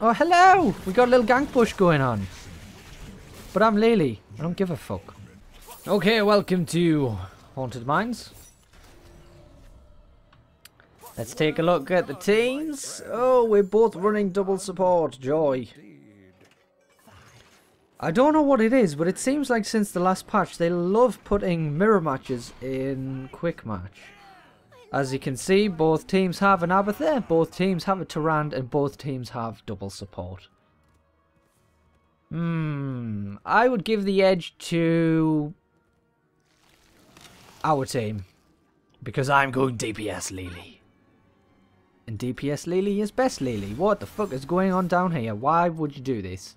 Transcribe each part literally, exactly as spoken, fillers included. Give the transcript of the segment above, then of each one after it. Oh, hello! We got a little gang push going on. But I'm Lili. I don't give a fuck. Okay, welcome to Haunted Mines. Let's take a look at the teams. Oh, we're both running double support. Joy. I don't know what it is, but it seems like since the last patch, they love putting mirror matches in quick match. As you can see, both teams have an Abathur, both teams have a Tyrande, and both teams have double support. Hmm, I would give the edge to our team, because I'm going D P S Lili. And D P S Lili is best Lili. What the fuck is going on down here? Why would you do this?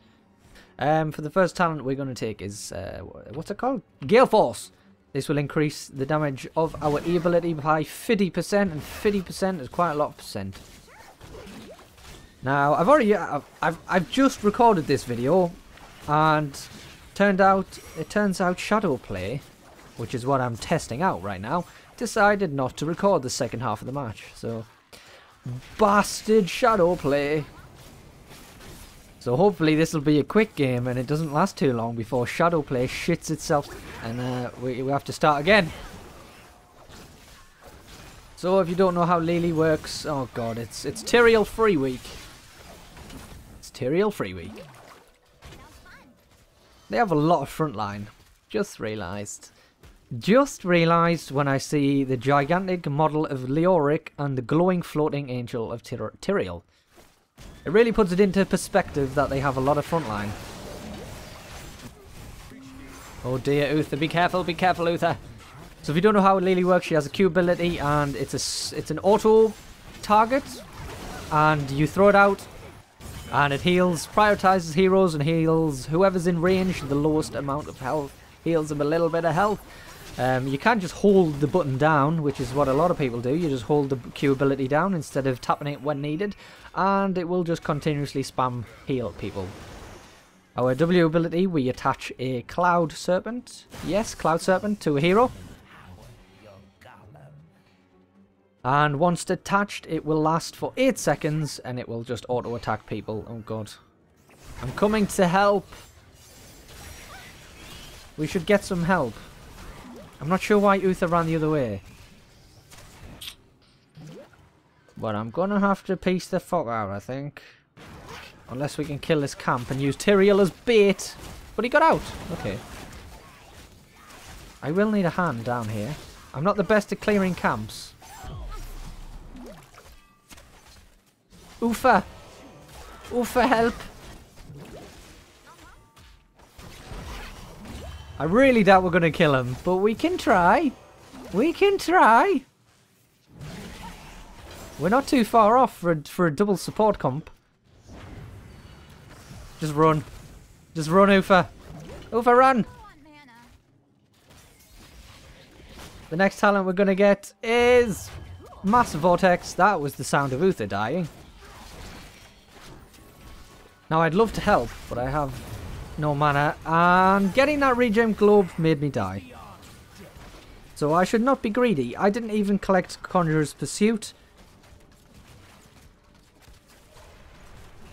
Um, for the first talent we're going to take is, uh, what's it called? Gale Force. This will increase the damage of our E ability by fifty percent, and fifty percent is quite a lot of percent. Now, I've already, I've, I've, I've just recorded this video, and turned out, it turns out Shadowplay, which is what I'm testing out right now, decided not to record the second half of the match, so... Bastard Shadowplay! So hopefully this will be a quick game and it doesn't last too long before Shadowplay shits itself and uh, we, we have to start again. So if you don't know how Lili works, oh god, it's it's Tyrael free week. It's Tyrael free week. They have a lot of frontline. Just realised. Just realised when I see the gigantic model of Leoric and the glowing floating angel of Tyrael. It really puts it into perspective that they have a lot of frontline. Oh dear, Uther, be careful, be careful, Uther. So if you don't know how Lili works, she has a Q ability and it's a, it's an auto target. And you throw it out and it heals, prioritizes heroes and heals whoever's in range, the lowest amount of health, heals them a little bit of health. Um, you can't just hold the button down, which is what a lot of people do. You just hold the Q ability down instead of tapping it when needed, and it will just continuously spam heal people. Our W ability, we attach a Cloud Serpent, yes, Cloud Serpent, to a hero. And once attached, it will last for eight seconds, and it will just auto-attack people. Oh god. I'm coming to help. We should get some help. I'm not sure why Uther ran the other way. But I'm gonna have to piece the fuck out, I think. Unless we can kill this camp and use Tyrael as bait. But he got out! Okay. I will need a hand down here. I'm not the best at clearing camps. Uther! Uther, help! I really doubt we're going to kill him, but we can try. We can try. We're not too far off for a, for a double support comp. Just run. Just run, Uther. Uther, run. The next talent we're going to get is Mass Vortex. That was the sound of Uther dying. Now, I'd love to help, but I have... no mana, and getting that regen globe made me die. So I should not be greedy. I didn't even collect Conjurer's Pursuit.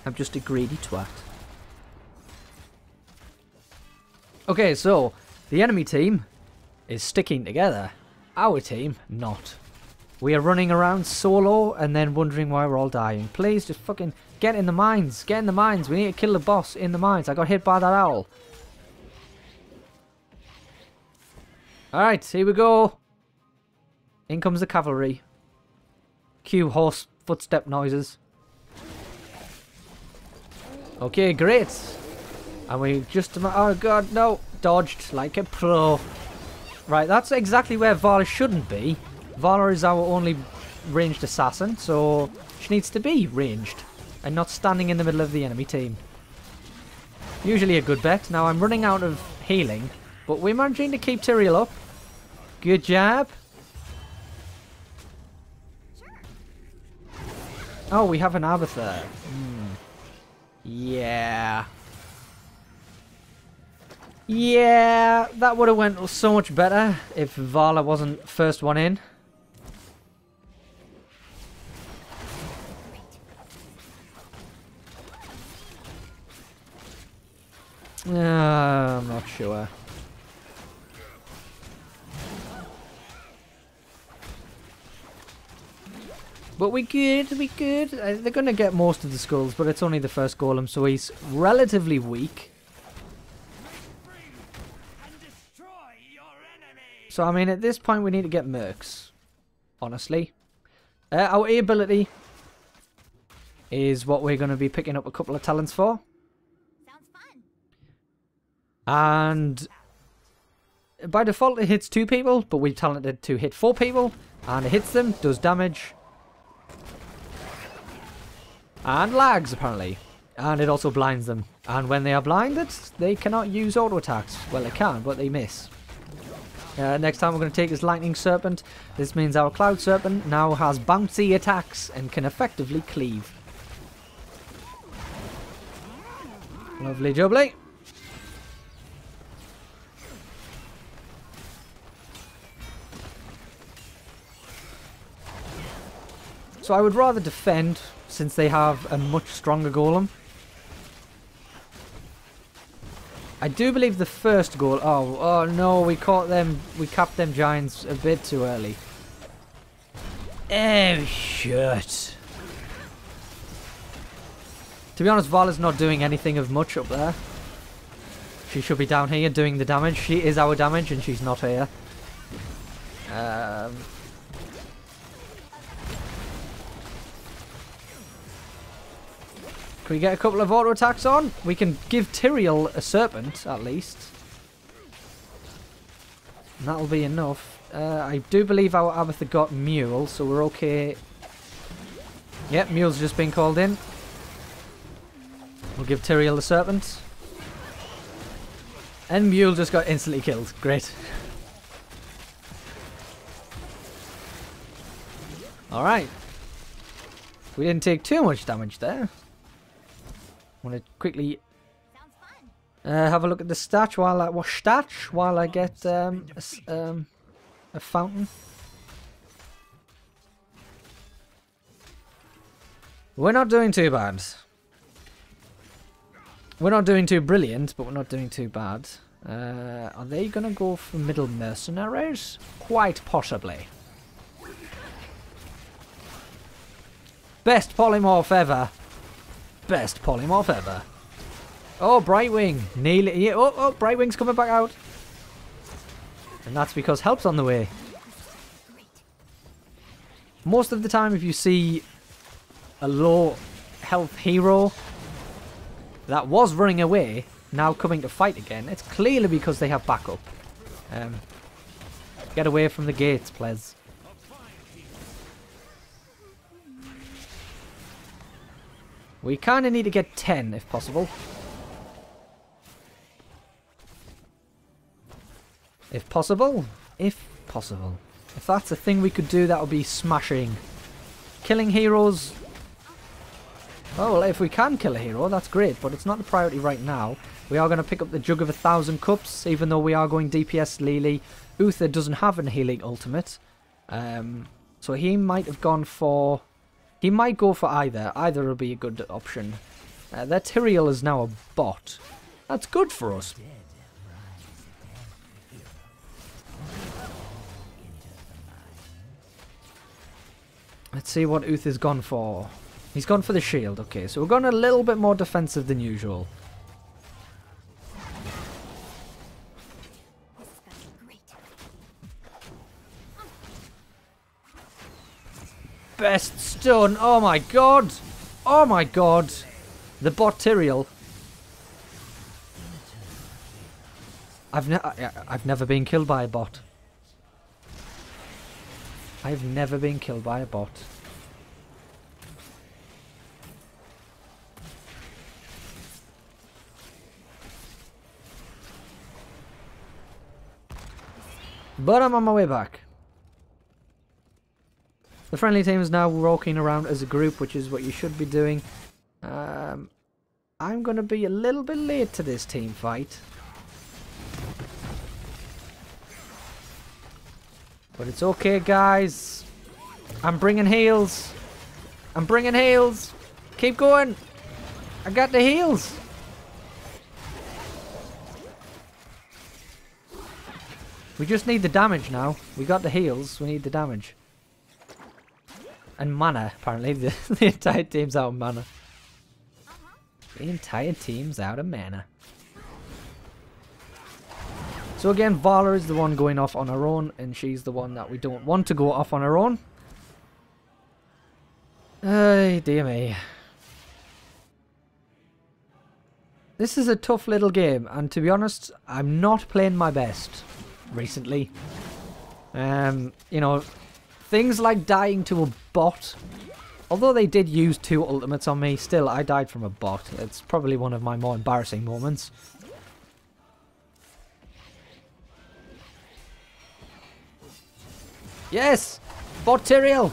I'm just a greedy twat. Okay, so the enemy team is sticking together. Our team, not. We are running around solo and then wondering why we're all dying. Please just fucking... get in the mines. Get in the mines. We need to kill the boss in the mines. I got hit by that owl. Alright, here we go. In comes the cavalry. Cue horse footstep noises. Okay, great. And we just... oh god, no. Dodged like a pro. Right, that's exactly where Valla shouldn't be. Valla is our only ranged assassin, so she needs to be ranged. And not standing in the middle of the enemy team. Usually a good bet. Now I'm running out of healing. But we're managing to keep Tyrael up. Good job. Oh, we have an Abathur. Mm. Yeah. Yeah. That would have went so much better if Valla wasn't first one in. Uh, I'm not sure. But we good, we good. Uh, they're going to get most of the skulls, but it's only the first golem, so he's relatively weak. So, I mean, at this point, we need to get mercs, honestly. Uh, our A ability is what we're going to be picking up a couple of talents for. Sounds fun. And by default, it hits two people, but we're talented to hit four people. And it hits them, does damage. And lags, apparently. And it also blinds them. And when they are blinded, they cannot use auto attacks. Well, they can, but they miss. Uh, next time we're going to take is Lightning Serpent. This means our Cloud Serpent now has bouncy attacks and can effectively cleave. Lovely jubbly. So I would rather defend since they have a much stronger golem. I do believe the first goal. Oh, oh no, we caught them. We capped them giants a bit too early. Oh, shit. To be honest, Vala's not doing anything of much up there. She should be down here doing the damage. She is our damage, and she's not here. Um. Can we get a couple of auto attacks on? We can give Tyrael a serpent, at least. And that'll be enough. Uh, I do believe our Abathur got Mule, so we're okay. Yep, Mule's just been called in. We'll give Tyrael the serpent. And Mule just got instantly killed. Great. Alright. We didn't take too much damage there. Want to quickly uh, have a look at the statue while I wash well, statue while I get um, a, um, a fountain. We're not doing too bad. We're not doing too brilliant, but we're not doing too bad. Uh, are they going to go for middle mercenaries? Quite possibly. Best polymorph ever. Best polymorph ever. Oh, Brightwing. Nearly, yeah, oh, oh, Brightwing's coming back out. And that's because help's on the way. Most of the time, if you see a low health hero that was running away, now coming to fight again, it's clearly because they have backup. Um, get away from the gates, please. We kind of need to get ten, if possible. If possible. If possible. If that's a thing we could do, that would be smashing. Killing heroes. Oh, well, if we can kill a hero, that's great. But it's not the priority right now. We are going to pick up the Jug of a Thousand Cups, even though we are going D P S Lili. Uther doesn't have an healing ultimate. Um, so he might have gone for... He might go for either. Either will be a good option. Uh, their Tyrael is now a bot. That's good for us. Let's see what Uther's gone for. He's gone for the shield. Okay, so we're going a little bit more defensive than usual. Best stun. Oh my god. Oh my god. The bot Tyrael. I've, ne I I've never been killed by a bot. I've never been killed by a bot. But I'm on my way back. The friendly team is now walking around as a group, which is what you should be doing. Um, I'm going to be a little bit late to this team fight. But it's okay, guys. I'm bringing heals. I'm bringing heals. Keep going. I got the heals. We just need the damage now. We got the heals, we need the damage. And mana, apparently. The, the entire team's out of mana. The entire team's out of mana. So again, Valla is the one going off on her own, and she's the one that we don't want to go off on her own. Ay, dear me. This is a tough little game, and to be honest, I'm not playing my best recently. Um, you know, things like dying to a bot. Although they did use two ultimates on me, still, I died from a bot. It's probably one of my more embarrassing moments. Yes! Bot Tyrael!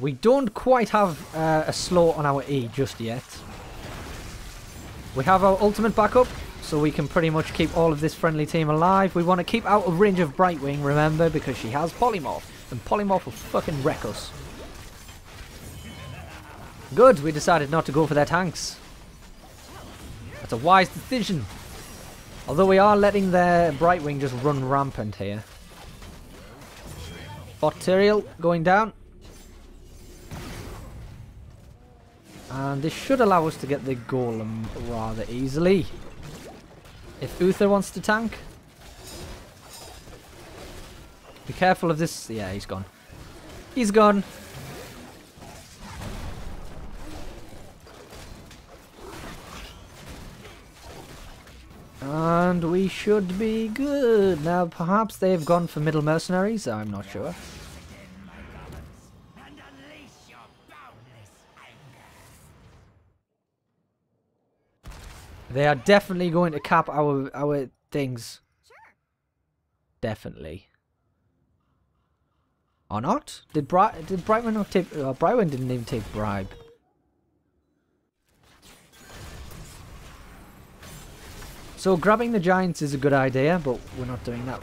We don't quite have uh, a slow on our E just yet. We have our ultimate backup, so we can pretty much keep all of this friendly team alive. We want to keep out of range of Brightwing, remember, because she has Polymorph. And Polymorph will fucking wreck us. Good, we decided not to go for their tanks. That's a wise decision. Although we are letting their Brightwing just run rampant here. Tyrael going down. And this should allow us to get the golem rather easily. If Uther wants to tank. Be careful of this. Yeah, he's gone. He's gone. And we should be good. Now, perhaps they've gone for middle mercenaries. I'm not sure. They are definitely going to cap our our things. Sure. Definitely. Or not? Did Bright did Brightwing not take? Uh, Brightwing didn't even take bribe. So grabbing the giants is a good idea, but we're not doing that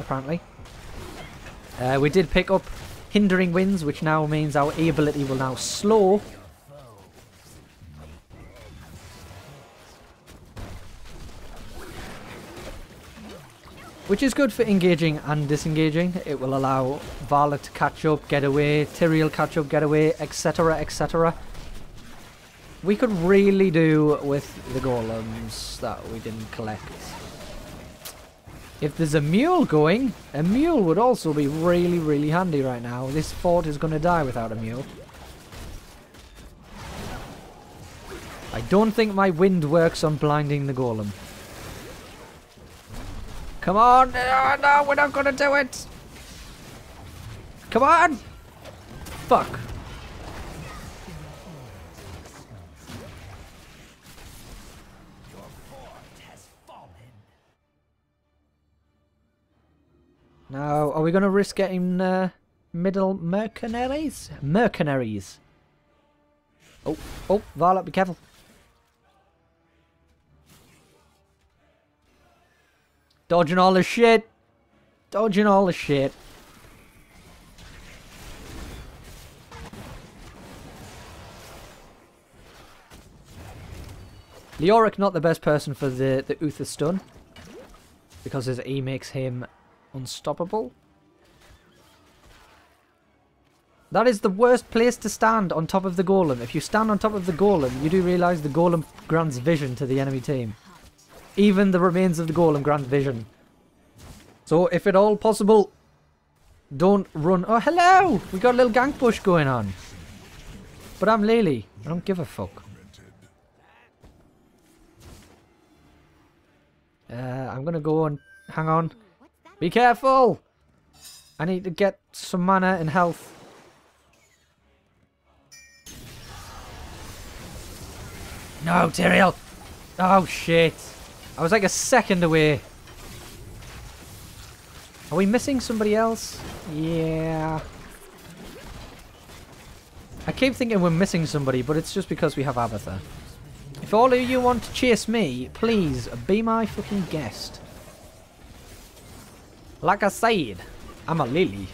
apparently. Uh, we did pick up hindering winds, which now means our E ability will now slow. Which is good for engaging and disengaging. It will allow Valla to catch up, get away, Tyrael catch up, get away, et cetera, et cetera. We could really do with the golems that we didn't collect. If there's a mule going, a mule would also be really, really handy right now. This fort is going to die without a mule. I don't think my wind works on blinding the golem. Come on! Oh, no, we're not gonna do it! Come on! Fuck. Your fort has fallen. Now, are we gonna risk getting uh, middle mercenaries? Mercenaries. Oh, oh, Valla, be careful. Dodging all the shit. Dodging all the shit. Leoric not the best person for the, the Uther stun. Because his E makes him unstoppable. That is the worst place to stand on top of the golem. If you stand on top of the golem, you do realise the golem grants vision to the enemy team. Even the remains of the golem grant vision. So, if at all possible, don't run. Oh, hello! We got a little gank push going on. But I'm Lili. I don't give a fuck. Uh, I'm gonna go and hang on. Be careful! I need to get some mana and health. No, Tyrael! Oh, shit. I was like a second away. Are we missing somebody else? Yeah. I keep thinking we're missing somebody, but it's just because we have Abathur. If all of you want to chase me, please be my fucking guest. Like I said, I'm a Lili.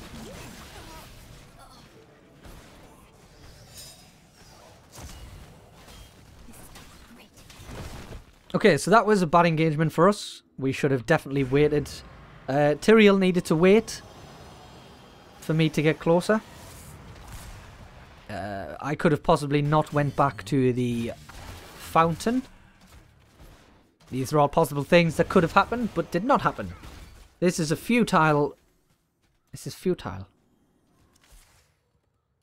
Okay, so that was a bad engagement for us. We should have definitely waited. Uh, Tyrael needed to wait for me to get closer. Uh, I could have possibly not went back to the fountain. These are all possible things that could have happened, but did not happen. This is a futile... This is futile.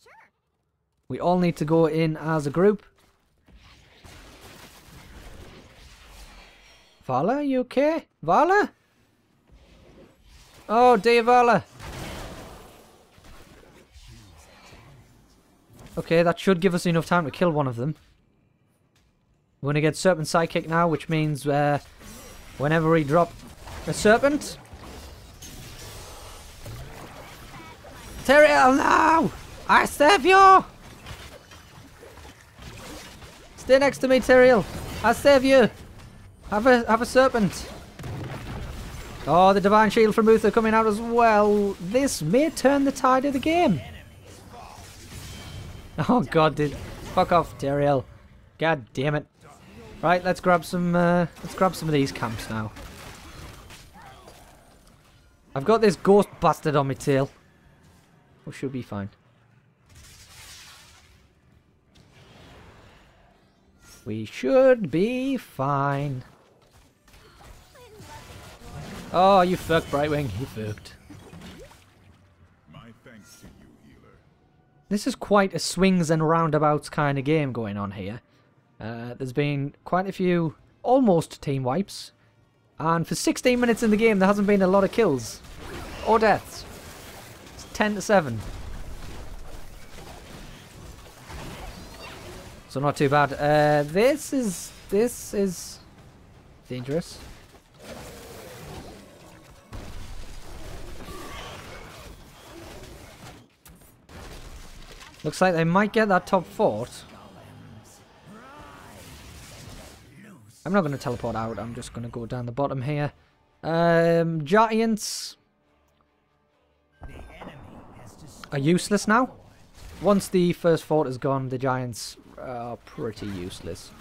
Sure. We all need to go in as a group. Valla, you okay? Valla? Oh dear, Valla. Okay, that should give us enough time to kill one of them. We're going to get Serpent Sidekick now, which means uh, whenever we drop a Serpent... Tyrael, now! I save you! Stay next to me, Tyrael. I save you! Have a have a serpent. Oh, the divine shield from Uther coming out as well. This may turn the tide of the game. Oh God, dude! Fuck off, Tyrael. God damn it! Right, let's grab some. Uh, let's grab some of these camps now. I've got this ghost bastard on my tail. We should be fine. We should be fine. Oh, you fucked, Brightwing. You fucked. My thanks to you, healer. This is quite a swings and roundabouts kind of game going on here. Uh, there's been quite a few almost team wipes. And for sixteen minutes in the game, there hasn't been a lot of kills. Or deaths. It's ten to seven. So not too bad. Uh, this is... This is... dangerous. Looks like they might get that top fort. I'm not going to teleport out. I'm just going to go down the bottom here. Um, giants... are useless now. Once the first fort is gone, the giants... are pretty useless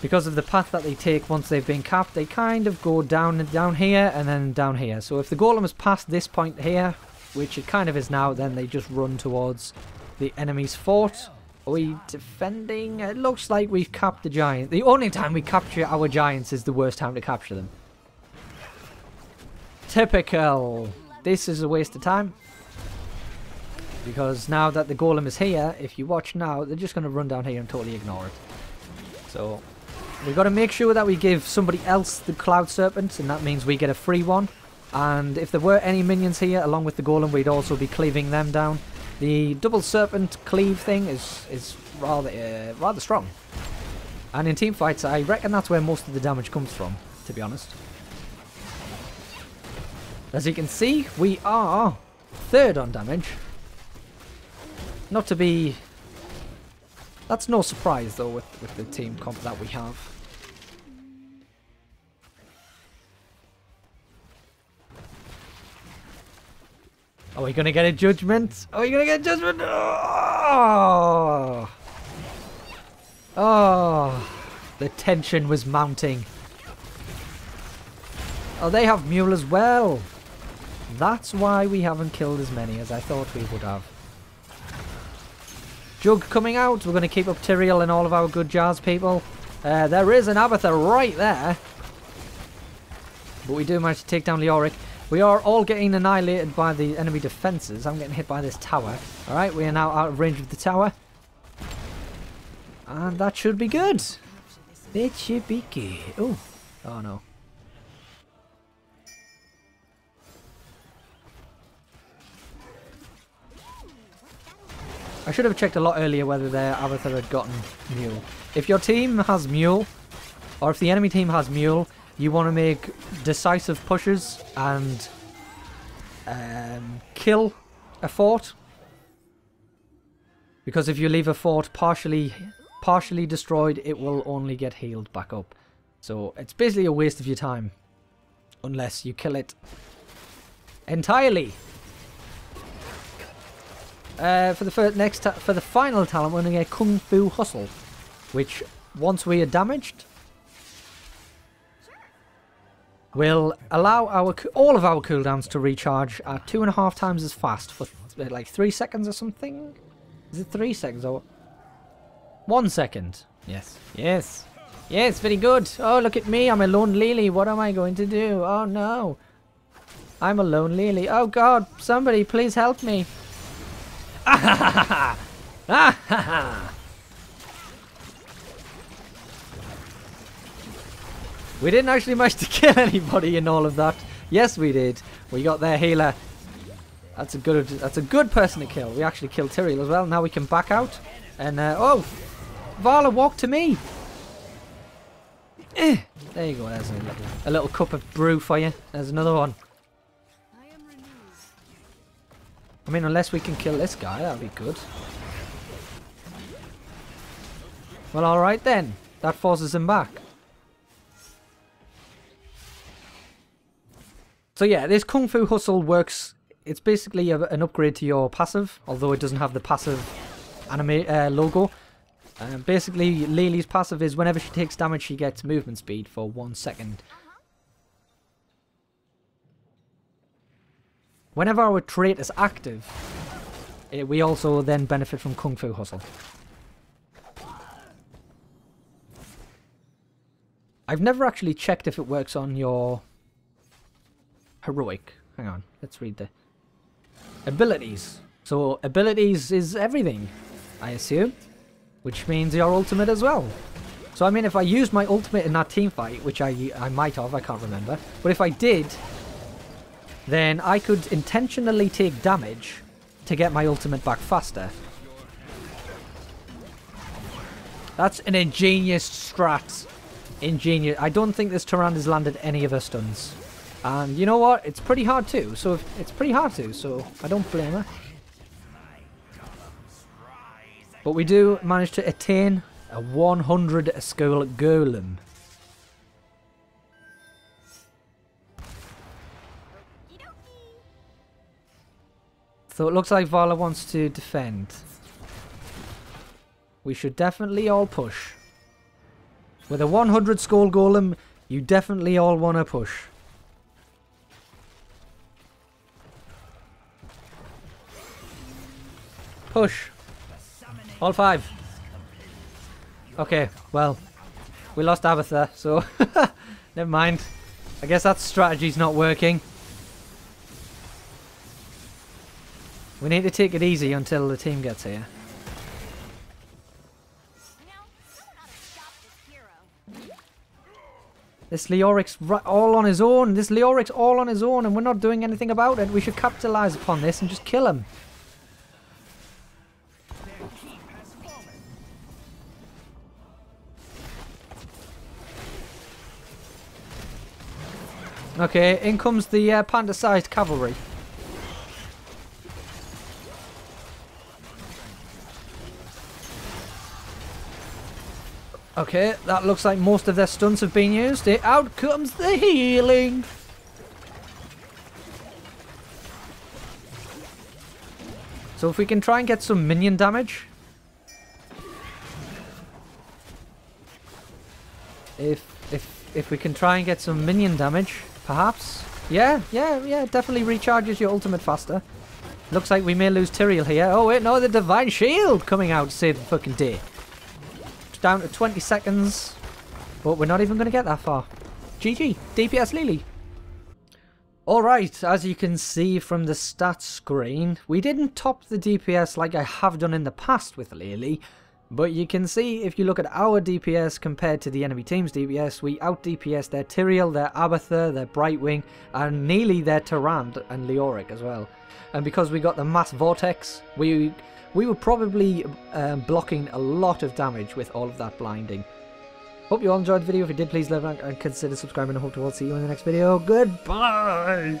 because of the path that they take. Once they've been capped, they kind of go down and down here and then down here. So if the golem is past this point here, which it kind of is now, then they just run towards the enemy's fort. Are we defending? It looks like we've capped the giant. The only time we capture our giants is the worst time to capture them. Typical. This is a waste of time. Because now that the golem is here, if you watch now, they're just going to run down here and totally ignore it. So, we've got to make sure that we give somebody else the Cloud Serpent, and that means we get a free one. And if there were any minions here, along with the golem, we'd also be cleaving them down. The double serpent cleave thing is is rather, uh, rather strong. And in teamfights, I reckon that's where most of the damage comes from, to be honest. As you can see, we are third on damage. Not to be... That's no surprise, though, with, with the team comp that we have. Are we going to get a judgment? Are we going to get a judgment? Oh! Oh! The tension was mounting. Oh, they have Mule as well. That's why we haven't killed as many as I thought we would have. Jug coming out. We're going to keep up Tyrael and all of our good jars, people. Uh, there is an Abathur right there. But we do manage to take down Leoric. We are all getting annihilated by the enemy defences. I'm getting hit by this tower. Alright, we are now out of range of the tower. And that should be good. It should be good. Oh, oh no. I should have checked a lot earlier whether their Abathur had gotten Mule. If your team has Mule, or if the enemy team has Mule, you want to make decisive pushes and um, kill a fort. Because if you leave a fort partially, partially destroyed, it will only get healed back up. So it's basically a waste of your time. Unless you kill it entirely. Uh, for the first, next ta for the final talent, we're going to get Kung Fu Hustle. which, once we are damaged, will allow our all of our cooldowns to recharge at two and a half times as fast for th like three seconds or something. Is it three seconds or one second? Yes, yes, yes. Very good. Oh, look at me! I'm a lone Lili. What am I going to do? Oh no, I'm a lone Lili. Oh God! Somebody, please help me! Ah ha ha ha ha! Ah ha ha! We didn't actually manage to kill anybody in all of that. Yes, we did. We got their healer. That's a good. That's a good person to kill. We actually killed Tyrael as well. Now we can back out. And uh, oh, Valla walked to me. Eh, there you go. There's a little, a little cup of brew for you. There's another one. I mean, unless we can kill this guy, that'd be good. Well, all right then. That forces him back. So yeah, this Kung Fu Hustle works, it's basically a, an upgrade to your passive, although it doesn't have the passive anime uh, logo. Um, basically, Lili's passive is whenever she takes damage, she gets movement speed for one second. Whenever our trait is active, it, we also then benefit from Kung Fu Hustle. I've never actually checked if it works on your... heroic. Hang on, let's read the abilities. So abilities is everything, I assume, which means your ultimate as well. So I mean, if I used my ultimate in that team fight, which I I might have, I can't remember, but if I did, then I could intentionally take damage to get my ultimate back faster. That's an ingenious strat. Ingenious. I don't think this Tyrande has landed any of her stuns. And you know what? It's pretty hard too. So if, it's pretty hard too. So I don't blame her. But we do manage to attain a one hundred skull golem. So it looks like Valla wants to defend. We should definitely all push. With a one hundred skull golem, you definitely all want to push. Push. All five. Okay, well, we lost Abathur, so never mind. I guess that strategy's not working. We need to take it easy until the team gets here. This Leoric's all on his own. This Leoric's all on his own, and we're not doing anything about it. We should capitalize upon this and just kill him. Okay, in comes the uh, panda-sized cavalry. Okay, that looks like most of their stuns have been used. Out comes the healing! So if we can try and get some minion damage. If, if, if we can try and get some minion damage... Perhaps? Yeah, yeah, yeah, definitely recharges your ultimate faster. Looks like we may lose Tyrael here. Oh wait, no, the Divine Shield coming out to save the fucking day. Down to twenty seconds. But we're not even going to get that far. G G, D P S Lili. Alright, as you can see from the stats screen, we didn't top the D P S like I have done in the past with Lili. But you can see, if you look at our D P S compared to the enemy team's D P S, we out-D P S their Tyrael, their Abathur, their Brightwing, and nearly their Tyrande and Leoric as well. And because we got the Mass Vortex, we we were probably um, blocking a lot of damage with all of that blinding. Hope you all enjoyed the video. If you did, please leave a like and consider subscribing. I hope to all see you in the next video. Goodbye!